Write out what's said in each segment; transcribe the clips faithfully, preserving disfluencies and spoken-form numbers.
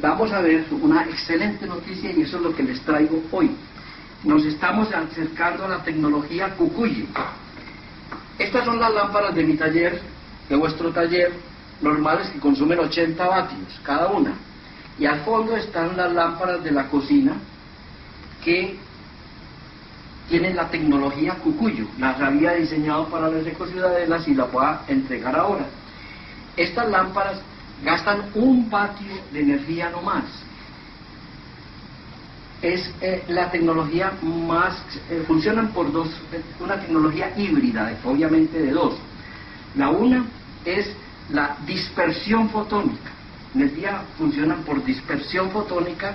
vamos a ver una excelente noticia y eso es lo que les traigo hoy. Nos estamos acercando a la tecnología Cocuyo. Estas son las lámparas de mi taller, de vuestro taller, normales que consumen ochenta vatios cada una. Y al fondo están las lámparas de la cocina que tienen la tecnología Cocuyo. Las había diseñado para las ecociudadelas y las voy a entregar ahora. Estas lámparas gastan un vatio de energía no más. Es eh, la tecnología más... Eh, funcionan por dos... Eh, una tecnología híbrida, obviamente de dos. La una es la dispersión fotónica. En el día funcionan por dispersión fotónica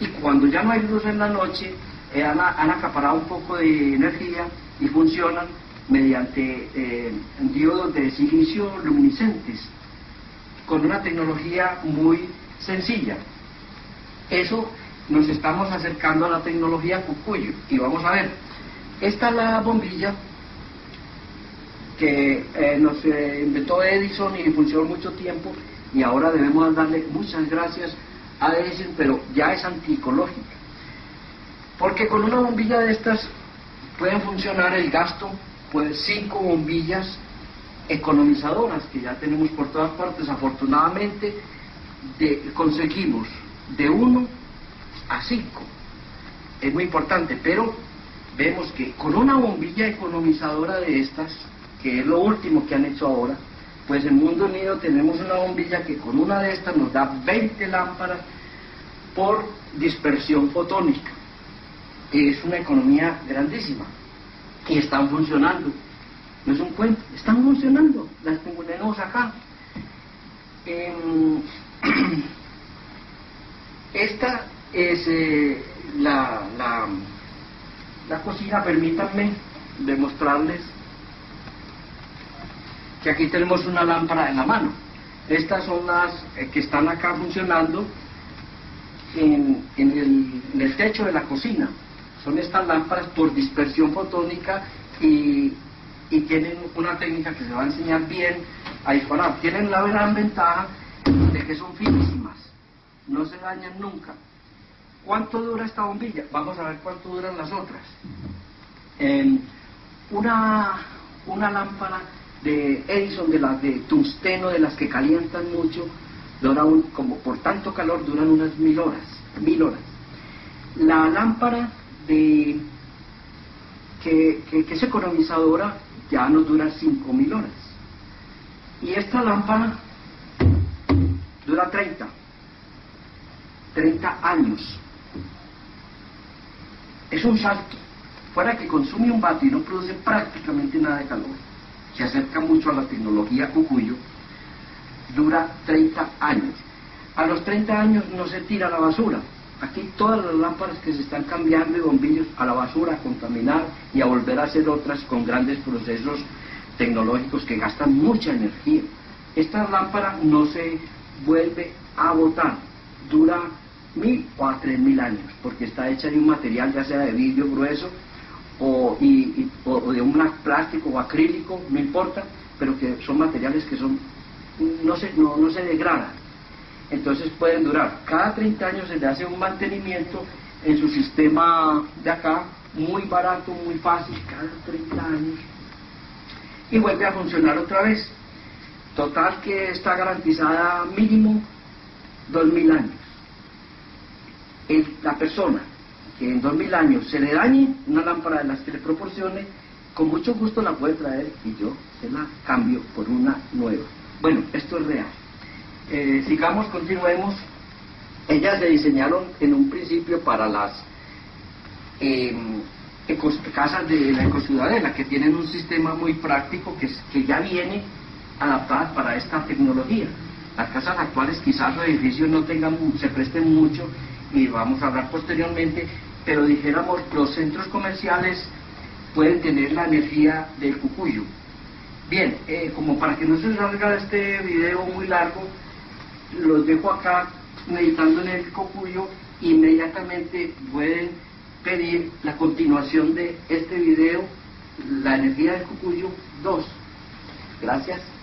y cuando ya no hay luz en la noche eh, han, han acaparado un poco de energía y funcionan mediante eh, diodos de ignición luminiscentes con una tecnología muy sencilla. Eso nos estamos acercando a la tecnología Cocuyo y vamos a ver. Esta es la bombilla que eh, nos eh, inventó Edison y funcionó mucho tiempo y ahora debemos darle muchas gracias a Edison, pero ya es antiecológica. Porque con una bombilla de estas pueden funcionar el gasto, pues cinco bombillas economizadoras que ya tenemos por todas partes. Afortunadamente de, conseguimos de uno a cinco, es muy importante, pero vemos que con una bombilla economizadora de estas, que es lo último que han hecho ahora, pues en Mundo Unido tenemos una bombilla que con una de estas nos da veinte lámparas por dispersión fotónica. Es una economía grandísima y están funcionando. No es un cuento, están funcionando, las tenemos acá. Eh, esta es eh, la, la, la cocina. Permítanme demostrarles que aquí tenemos una lámpara en la mano. Estas son las eh, que están acá funcionando en, en, el, en el techo de la cocina. Son estas lámparas por dispersión fotónica y y tienen una técnica que se va a enseñar bien a disparar. Tienen la gran ventaja de que son finísimas, no se dañan nunca. ¿Cuánto dura esta bombilla? Vamos a ver cuánto duran las otras. Eh, una, una lámpara de Edison, de las de tungsteno, de las que calientan mucho, dura un, como por tanto calor, duran unas mil horas, mil horas. La lámpara de que, que, que es economizadora ya nos dura cinco mil horas. Y esta lámpara dura treinta años. Es un salto. Fuera que consume un vatio y no produce prácticamente nada de calor, se acerca mucho a la tecnología Cocuyo, dura treinta años. A los treinta años no se tira la basura. Aquí todas las lámparas que se están cambiando y bombillos a la basura, a contaminar y a volver a hacer otras con grandes procesos tecnológicos que gastan mucha energía. Esta lámpara no se vuelve a botar, dura mil o a tres mil años, porque está hecha de un material ya sea de vidrio grueso o, y, y, o, o de un plástico o acrílico, no importa, pero que son materiales que son no se, no, no se degradan. Entonces pueden durar, cada treinta años se le hace un mantenimiento en su sistema de acá, muy barato, muy fácil, cada treinta años, y vuelve a funcionar otra vez. Total que está garantizada mínimo dos mil años. El, la persona que en dos mil años se le dañe una lámpara de las que le proporcione, con mucho gusto la puede traer y yo se la cambio por una nueva. Bueno, esto es real. Eh, sigamos, continuemos. Ellas se diseñaron en un principio para las eh, ecos, casas de la ecociudadela, que tienen un sistema muy práctico que, que ya viene adaptadas para esta tecnología. Las casas actuales quizás los edificios no tengan, se presten mucho y vamos a hablar posteriormente, pero dijéramos los centros comerciales pueden tener la energía del Cocuyo. Bien, eh, como para que no se salga este video muy largo, los dejo acá meditando en el Cocuyo. Inmediatamente pueden pedir la continuación de este video, la energía del Cocuyo dos. Gracias.